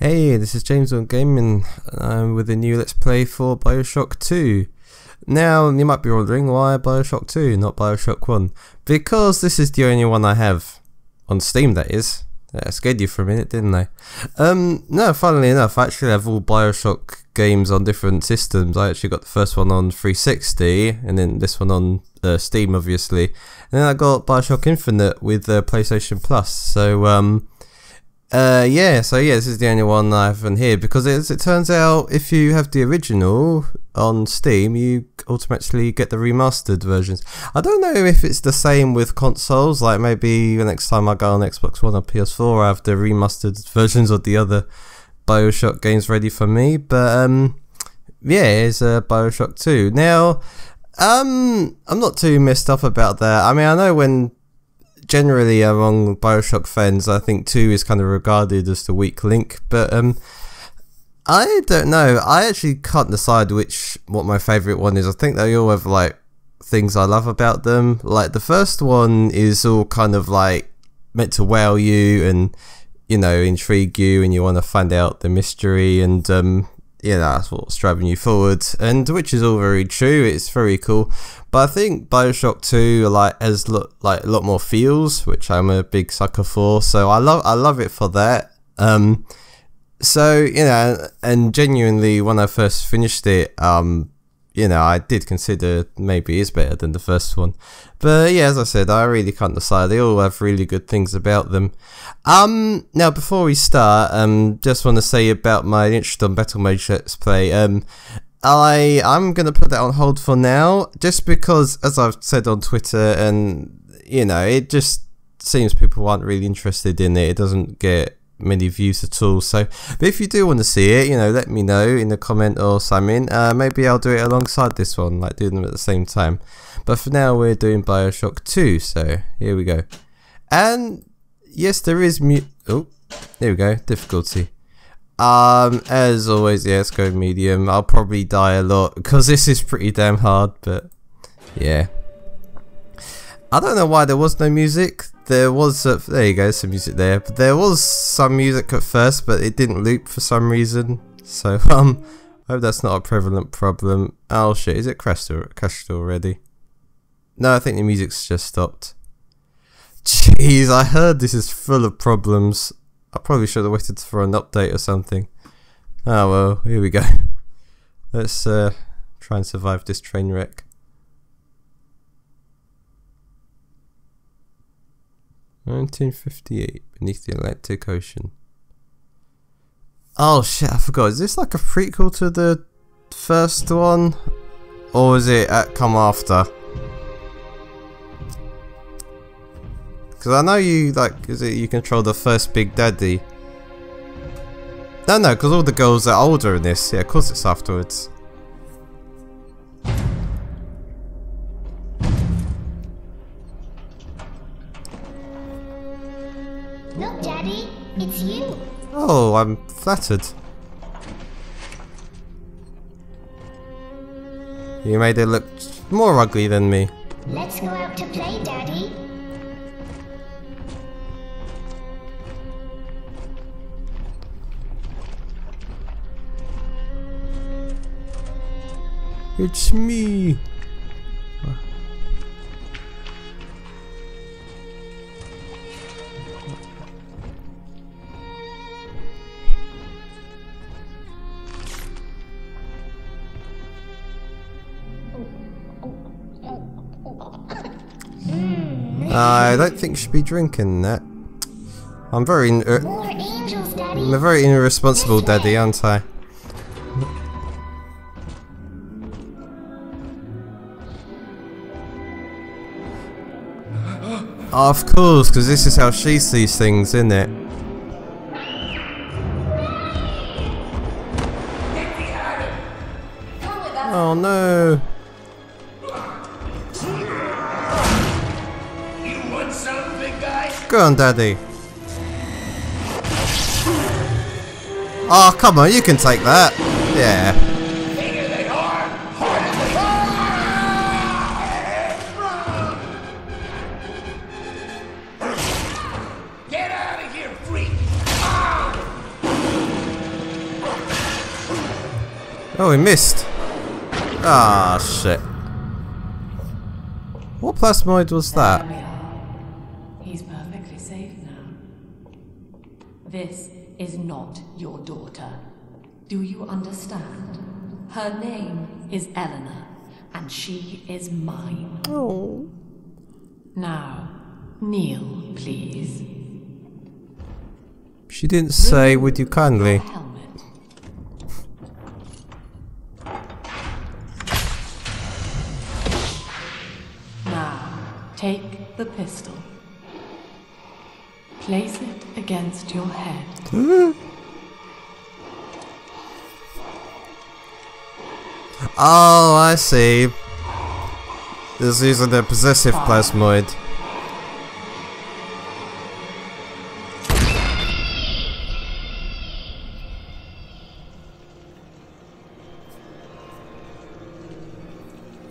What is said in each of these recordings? Hey, this is James on Gaming, and I'm with a new Let's Play for Bioshock 2. Now, you might be wondering why Bioshock 2, not Bioshock 1. Because this is the only one I have. On Steam, that is. I scared you for a minute, didn't I? No, funnily enough, I actually have all Bioshock games on different systems. I actually got the first one on 360, and then this one on Steam, obviously. And then I got Bioshock Infinite with PlayStation Plus, so yeah, this is the only one I have on here, because as it turns out, if you have the original on Steam, you automatically get the remastered versions. I don't know if it's the same with consoles, like maybe the next time I go on Xbox One or PS4, I have the remastered versions of the other Bioshock games ready for me, but yeah, it's Bioshock 2. Now, I'm not too messed up about that. I mean, I know when generally among Bioshock fans, I think 2 is kind of regarded as the weak link, but I don't know. I actually can't decide what my favourite one is. I think they all have like things I love about them. Like the first one is all kind of like meant to wow you and, you know, intrigue you, and you want to find out the mystery, and yeah, that's what's driving you forward, and which is all very true. It's very cool, but I think Bioshock 2 like has like a lot more feels, which I'm a big sucker for. So I love it for that. So you know, and genuinely, when I first finished it, you know, I did consider maybe it's better than the first one, but yeah, as I said, I really can't decide. They all have really good things about them. Now before we start, just want to say about my interest on Battle Mage Let's Play. I'm gonna put that on hold for now, just because, as I've said on Twitter, and you know, it just seems people aren't really interested in it. It doesn't get many views at all, so but if you do want to see it, you know, let me know in the comment or something. Maybe I'll do it alongside this one, like doing them at the same time, but for now we're doing Bioshock 2, so here we go. And yes, there is oh, there we go, difficulty. As always, yeah, let's go medium. I'll probably die a lot because this is pretty damn hard, but yeah, I don't know why there was no music. There was, there you go, some music there. But there was some music at first, but it didn't loop for some reason. So, I hope that's not a prevalent problem. Oh shit, is it crashed already? No, I think the music's just stopped. Jeez, I heard this is full of problems. I probably should have waited for an update or something. Oh well, here we go. Let's try and survive this train wreck. "1958, beneath the Atlantic Ocean." Oh shit, I forgot. Is this like a prequel to the first one? Or is it come after? Because I know you, like, is it you control the first Big Daddy? No, because all the girls are older in this. Yeah, of course it's afterwards. "Look, Daddy, it's you." Oh, I'm flattered. You made it look more ugly than me. "Let's go out to play, Daddy." "It's me." I don't think she should be drinking that. I'm very irresponsible, Daddy, aren't I? Of course, because this is how she sees things, isn't it? Oh no! Go on, Daddy. Oh, come on, you can take that. Yeah. "Get out of here, freak!" Oh, he missed. Ah, shit. What plasmoid was that? He's perfectly safe now. This is not your daughter. Do you understand? Her name is Eleanor, and she is mine. Oh. Now, kneel, please. She didn't say, would you kindly? Now, take the pistol. Place it against your head. Oh, I see. This is the possessive plasmoid.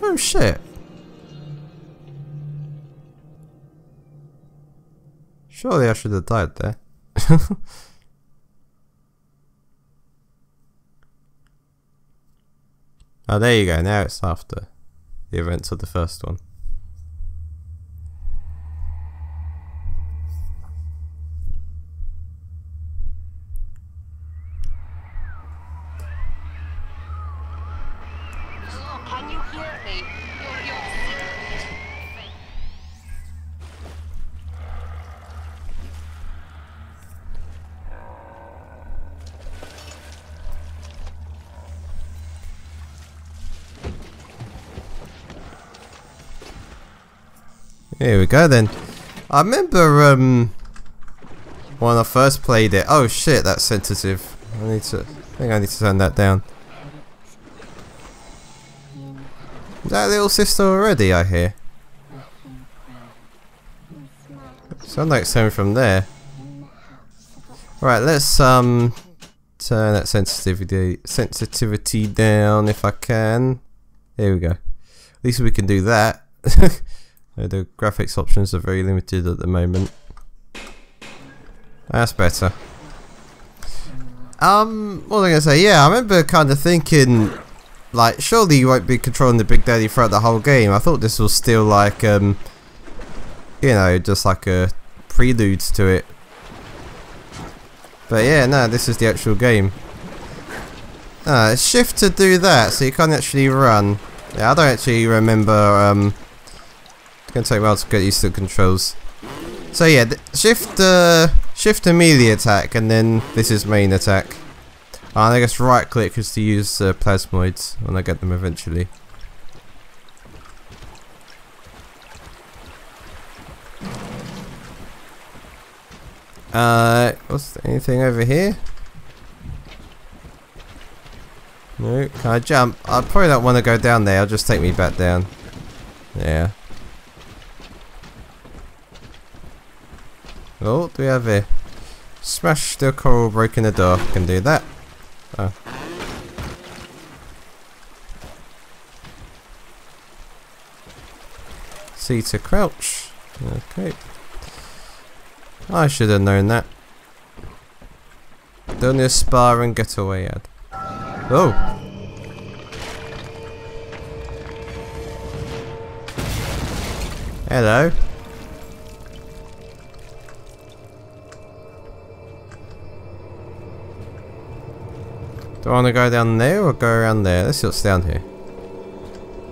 Oh shit. Surely I should have died there. Oh, there you go, now it's after the events of the first one. Hello, can you hear me? Here we go then. I remember when I first played it. Oh shit, that's sensitive. I think I need to turn that down. Is that little sister already I hear? Sounds like it's coming from there. Right, let's turn that sensitivity down if I can. Here we go. At least we can do that. The graphics options are very limited at the moment. That's better. What was I gonna say? Yeah, I remember kind of thinking, like, surely you won't be controlling the Big Daddy throughout the whole game. I thought this was still like, you know, just like a prelude to it. But yeah, no, this is the actual game. Shift to do that, so you can't actually run. Yeah, I don't actually remember. Gonna take a while to get used to the controls. So yeah, shift to melee attack, and then this is main attack. And I guess right click is to use plasmoids when I get them eventually. What's anything over here? No, can I jump? I probably don't want to go down there. It'll just take me back down. Yeah. Oh, what do we have here? Smash the coral, breaking the door. Can do that. Oh. C to crouch. Okay. I should have known that. Don't you spar and get away, ad. Oh. Hello. Do I want to go down there or go around there? Let's see what's down here.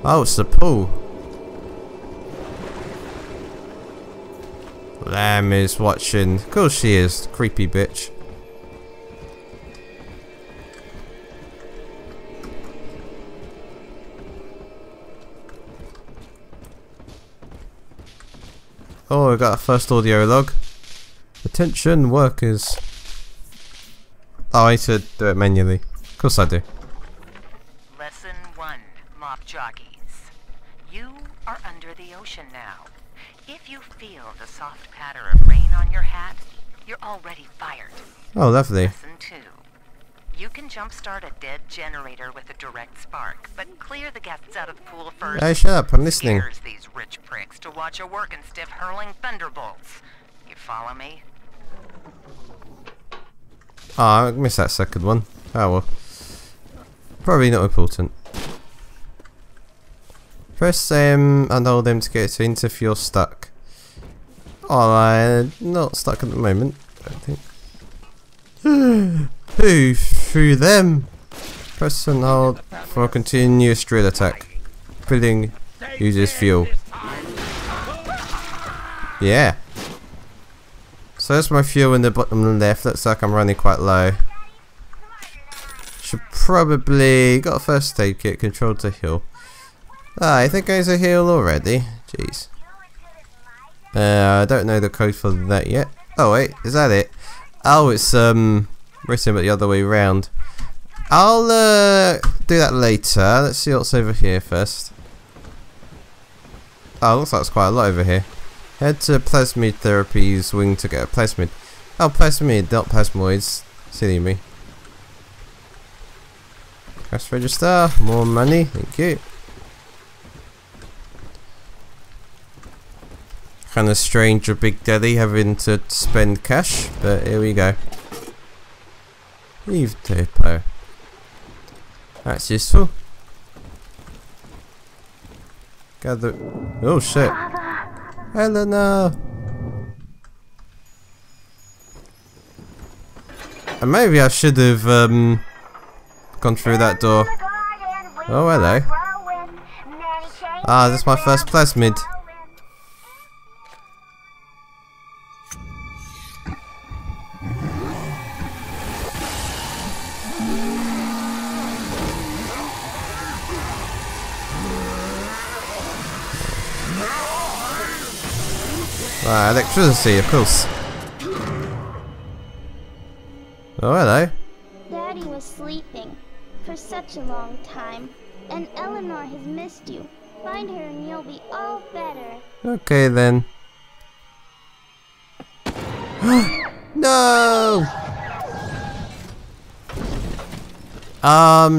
Oh, it's the pool. Lamb is watching. Of course she is. Creepy bitch. Oh, we got our first audio log. Attention, workers. Oh, I need to do it manually. Of course I do. Lesson 1, mop jockeys. You are under the ocean now. If you feel the soft patter of rain on your hat, you're already fired. Oh, lovely. Lesson 2. You can jumpstart a dead generator with a direct spark, but clear the guests out of the pool first. Hey, shut up, I'm listening. Here's these rich pricks to watch a working stiff hurling thunderbolts. You follow me? Oh, I missed that second one. Oh well. Probably not important. Press M and hold them to get things if you're stuck. I'm not stuck at the moment, I don't think. Who threw them? Press and hold for a continuous drill attack. Filling uses fuel. Yeah. So that's my fuel in the bottom left. Looks like I'm running quite low. Should probably got a first aid kit. Control to heal. Ah, I think there's a heal already. Jeez. I don't know the code for that yet. Oh wait, is that it? Oh, it's written but the other way round. I'll do that later. Let's see what's over here first. Oh, looks like there's quite a lot over here. Head to Plasmid Therapy's wing to get a plasmid. Oh, plasmid, not plasmoids. Silly me. Cash register. More money. Thank you. Kind of strange a Big Daddy having to spend cash, but here we go. Leave depot. That's useful. Gather. Oh shit. Eleanor! And maybe I should have gone through that door. Oh, hello. Ah, that's my first plasmid. Electricity, of course. Oh, hello. Daddy was sleeping for such a long time, and Eleanor has missed you. Find her and you'll be all better. Okay, then. No!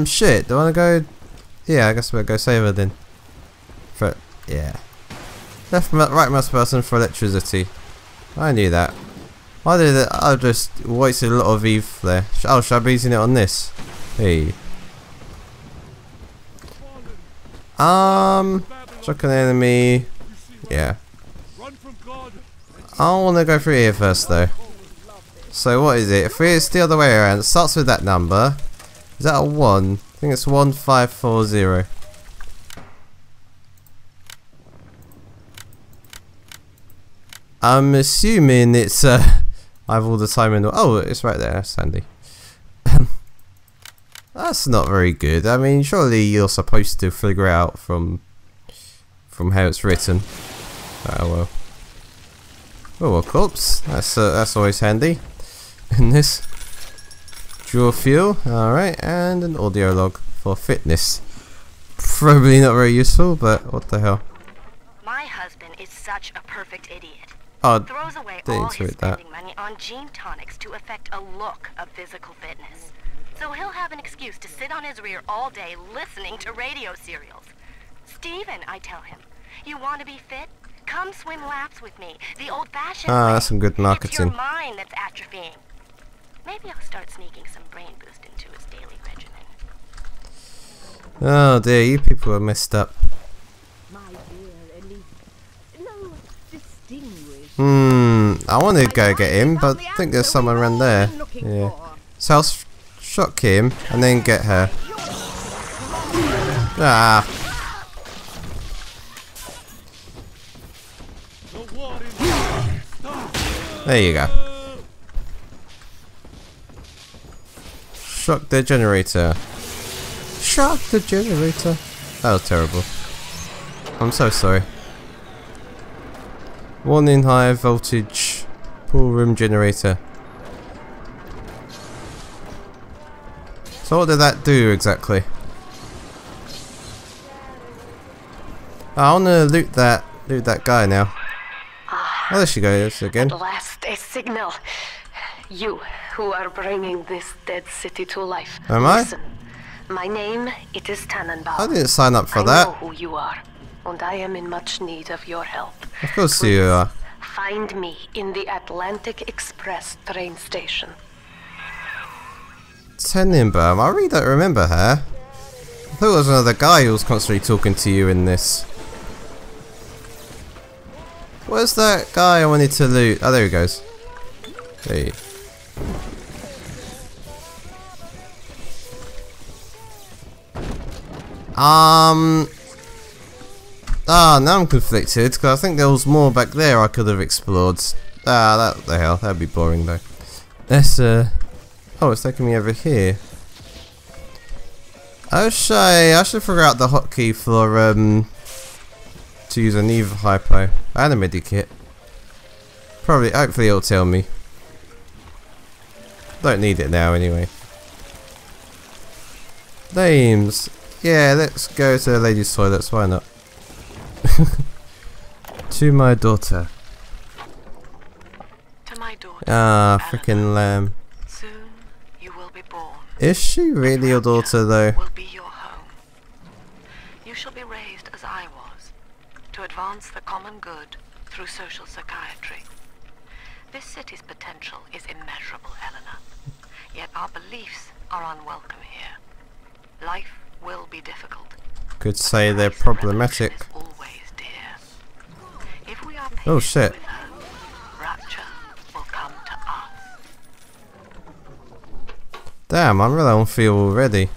Shit, do I wanna go? Yeah, I guess we'll go save her then. But, yeah. Left right mouse person for electricity. I knew that. I did that. I just wasted a lot of Eve there. Oh, should I be using it on this? Hey. Shock an enemy. Yeah. I want to go through here first though. So what is it? If it's the other way around, it starts with that number. Is that a 1? I think it's 1540. I'm assuming it's I have all the time in the oh, it's right there, Sandy. That's not very good. I mean, surely you're supposed to figure out from how it's written. Oh well. Oh, a corpse. That's always handy. In this, draw fuel. All right, and an audio log for fitness. Probably not very useful, but what the hell. My husband is such a perfect idiot. Throws away all his spending money on gene tonics to affect a look of physical fitness. So he'll have an excuse to sit on his rear all day listening to radio serials. Steven, I tell him, you want to be fit? Come swim laps with me. The old-fashioned way. That's some good marketing. It's your mind that's atrophying. Maybe I'll start sneaking some brain boost into his daily regimen. Oh dear, you people are messed up. I want to go get him, but I think there's someone around there. Yeah. So I'll shock him and then get her. Ah. There you go. Shock the generator. Shock the generator. That was terrible. I'm so sorry. Warning, high voltage pool room generator. So what did that do exactly? I wanna loot that guy now. Oh, there she goes again. At last, a signal. You who are bringing this dead city to life. Am I? Listen, my name, it is Tenenbaum. I didn't sign up for that. I know who you are. And I am in much need of your help. Of course you are. Find me in the Atlantic Express train station. Tenenbaum, I really don't remember her. I thought it was another guy who was constantly talking to you in this. Where's that guy I wanted to loot? Oh, there he goes. Hey. Ah, now I'm conflicted, because I think there was more back there I could have explored. Ah, that the hell, that'd be boring though. Let's, oh, it's taking me over here. I should figure out the hotkey for, to use an EVE hypo, and a midi kit. Probably, hopefully it'll tell me. Don't need it now anyway. Names. Yeah, let's go to the ladies' toilets, why not? To my daughter. To my daughter. Ah, frickin' Lamb. Soon you will be born. Is she really your daughter though? Will be your home. You shall be raised as I was, to advance the common good through social psychiatry. This city's potential is immeasurable, Eleanor. Yet our beliefs are unwelcome here. Life will be difficult. Could say they're problematic. If we are oh shit. With her, Rapture will come to us. Damn, I'm really on feel already.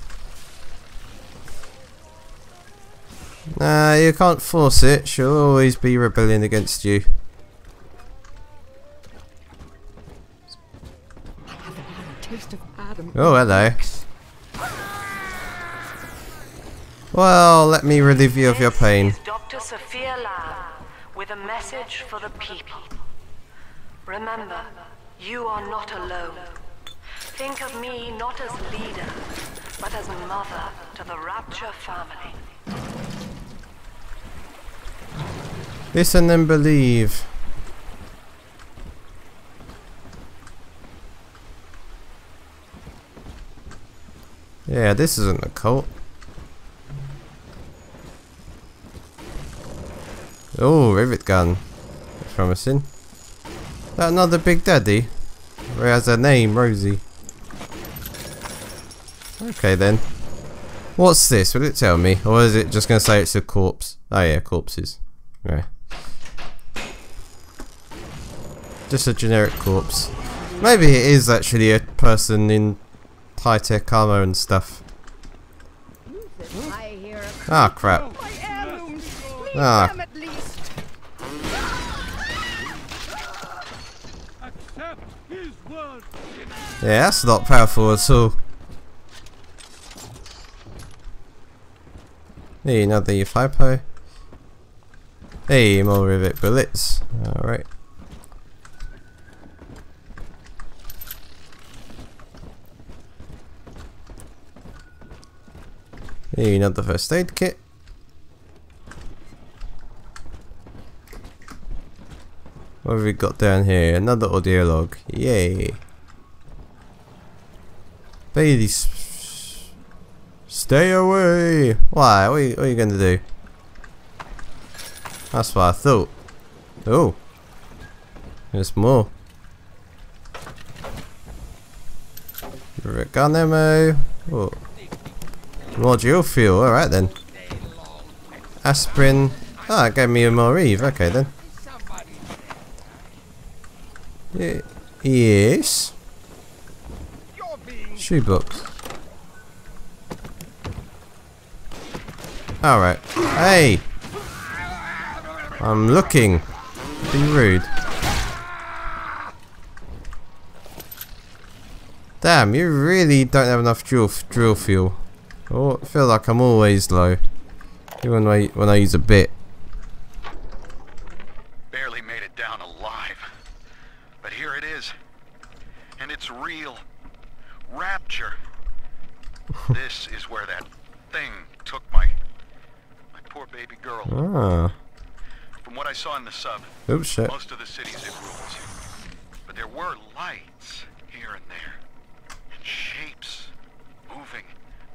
Nah, you can't force it. She'll always be rebelling against you. Oh, hello. Well, let me relieve you of your pain. This is Dr. Sofia Lamb with a message for the people. Remember, you are not alone. Think of me not as leader, but as mother to the Rapture family. Listen and believe. Yeah, this isn't a cult. Oh, rivet gun. That's promising. That another big daddy? Who has a name, Rosie. Okay then. What's this? Will it tell me? Or is it just gonna say it's a corpse? Oh yeah, corpses. Right. Just a generic corpse. Maybe it is actually a person in high-tech armor and stuff. Ah, crap. Ah. Yeah, that's not powerful at all. Hey, another hypo. Hey, more rivet bullets. Alright. Hey, another first aid kit. What have we got down here? Another audio log. Yay. Bailey's. Stay away! Why? What are you gonna do? That's what I thought. Oh. There's more. Gun ammo. Oh. More dual fuel. Alright then. Aspirin. Ah, it gave me a more Eve. Okay then. Yeah. Yes. Shoebox. Alright. Hey! I'm looking. Be rude. Damn, you really don't have enough drill fuel. Oh, I feel like I'm always low. Even when I use a bit. Barely made it down alive. But here it is. And it's real. Rapture. This is where that thing took my poor baby girl. Ah. From what I saw in the sub, oh, shit. Most of the cities it rules. But there were lights here and there. And shapes moving.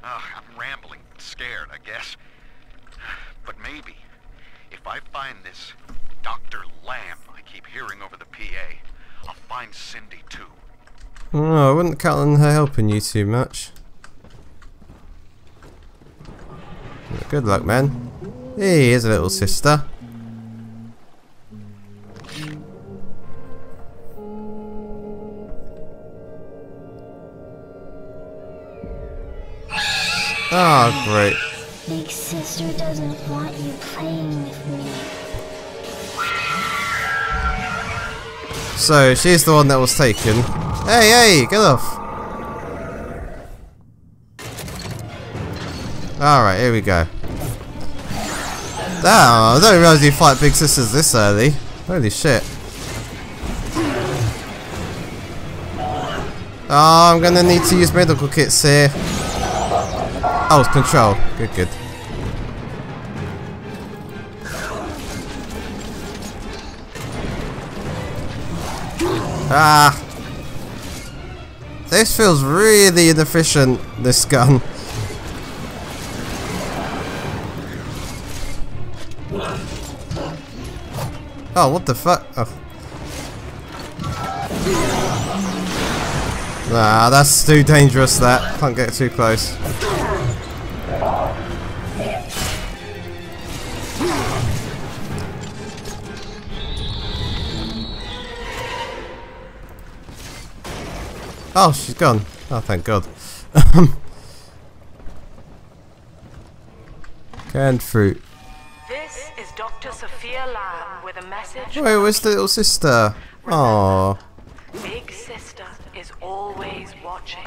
Oh, I'm rambling, scared, I guess. But maybe if I find this Dr. Lamb I keep hearing over the PA, I'll find Cindy too. No, I wouldn't count on her helping you too much. Good luck, man. Hey, here's a little sister. Oh, great. Big sister doesn't want you playing with me. So, she's the one that was taken. Hey, hey, get off. Alright, here we go. Oh, I don't realise you fight big sisters this early. Holy shit. Oh, I'm gonna need to use medical kits here. Oh, it's control. Good, good. Ah! This feels really inefficient, this gun. Oh, what the fuck? Oh. Nah, that's too dangerous, that. Can't get too close. Oh, she's gone. Oh, thank God. Canned fruit. This is Dr. Sofia Lamb with a message. Wait, where's the little sister? Aww. Big sister is always watching.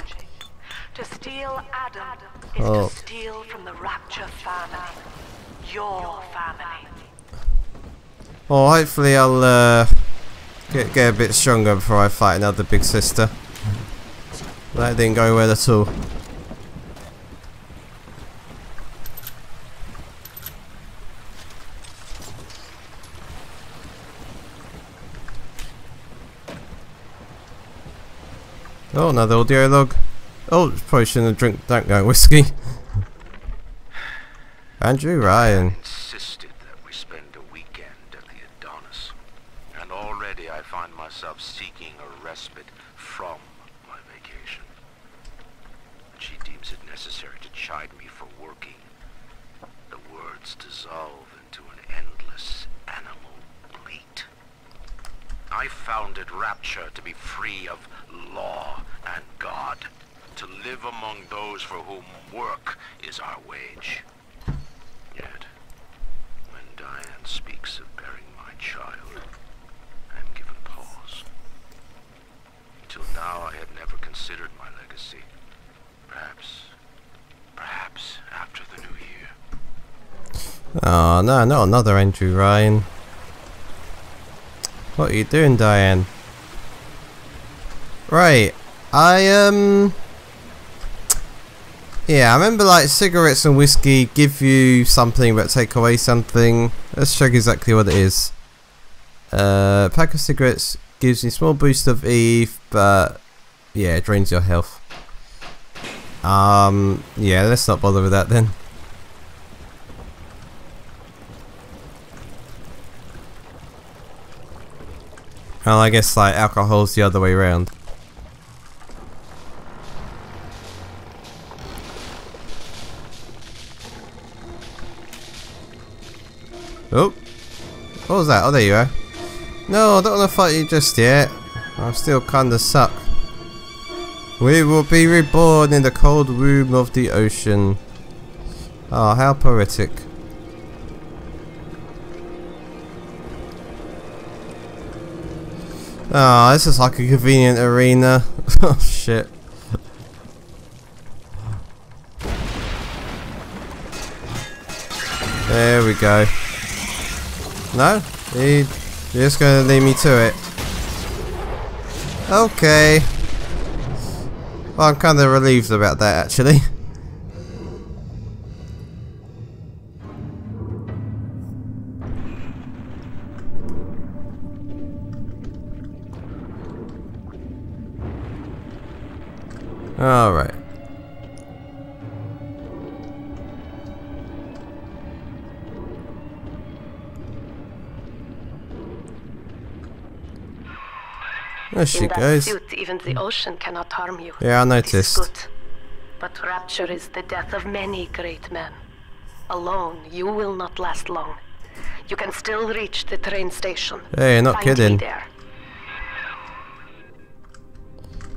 To steal Adam is to steal from the Rapture family. Your family. Well, hopefully I'll get a bit stronger before I fight another big sister. That didn't go well at all. Oh, another audio log. Oh, probably shouldn't have drink that guy whiskey. Andrew Ryan. Insisted that we spend a weekend at the Adonis, and already I find myself seeking a respite from my vacation. But she deems it necessary to chide me for working. The words dissolve into an endless animal bleat. I founded Rapture to be free of law and God, to live among those for whom work is our wage. Yet, when Diane speaks of bearing my child, I am given pause. Till now, I had never considered my legacy. Perhaps after the new year. Oh no, not another Andrew Ryan. What are you doing, Diane? Right, yeah, I remember like cigarettes and whiskey give you something but take away something. Let's check exactly what it is. A pack of cigarettes gives you a small boost of Eve, but yeah, it drains your health. Yeah, let's not bother with that then. Well, I guess like alcohol's the other way around. Oh, what was that? Oh, there you are. No, I don't want to fight you just yet. I'm still kinda suck. We will be reborn in the cold womb of the ocean. Oh, how poetic. Oh, this is like a convenient arena. Oh, shit. There we go. No? You're just gonna lead me to it. Okay. Well, I'm kinda relieved about that, actually. Alright. There she goes. In that suit, even the ocean cannot harm you. Yeah, I noticed. Good. But Rapture is the death of many great men. Alone, you will not last long. You can still reach the train station. Hey, not kidding.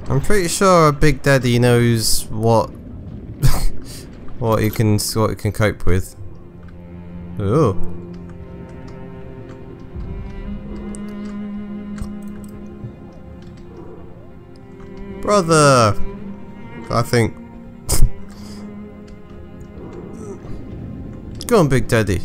I'm pretty sure Big Daddy knows what he can cope with. Ooh. Brother, I think. Go on, Big Daddy.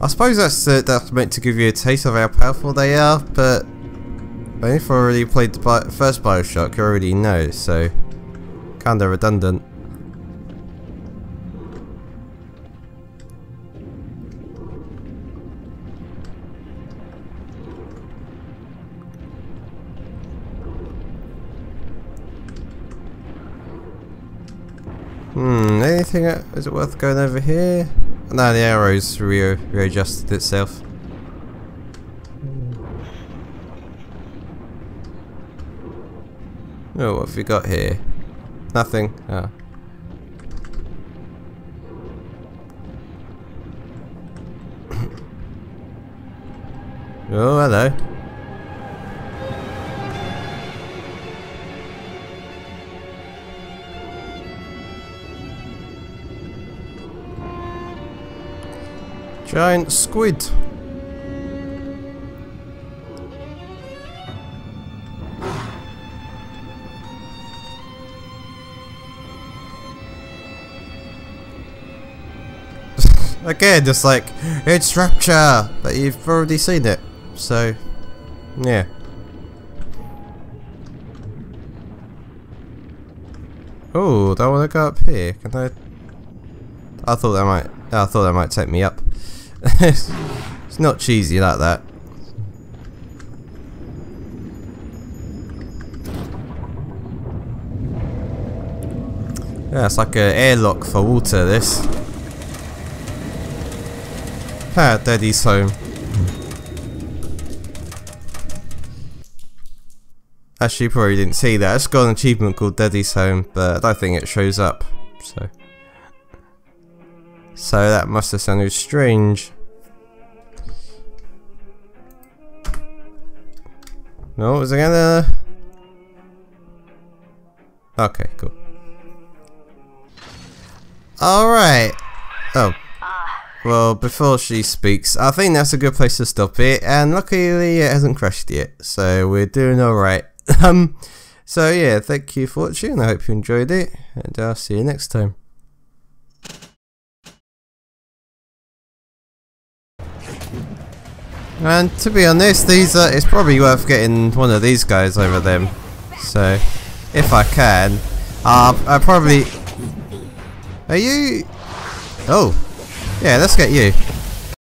I suppose that's meant to give you a taste of how powerful they are, but if I already played the first Bioshock, you already know, so kinda redundant. Hmm, anything? Is it worth going over here? No, the arrows readjusted itself. Oh, what have we got here? Nothing. Oh. Oh, hello. Giant squid. Again, just like, it's Rapture, but you've already seen it, so yeah. Oh, do I want to go up here? Can I? I thought that might. I thought that might take me up. It's not cheesy like that. Yeah, it's like an airlock for water, this. Ah, Daddy's home. Actually, you probably didn't see that. It's got an achievement called Daddy's Home, but I don't think it shows up, so. So that must have sounded strange. No, was I gonna? Okay, cool. Alright. Oh. Well, before she speaks, I think that's a good place to stop it, and luckily it hasn't crashed yet, so we're doing alright. So yeah, thank you for watching, I hope you enjoyed it, and I'll see you next time. And to be honest, these are, it's probably worth getting one of these guys over them. So, if I can, I probably... Are you... Oh, yeah, let's get you.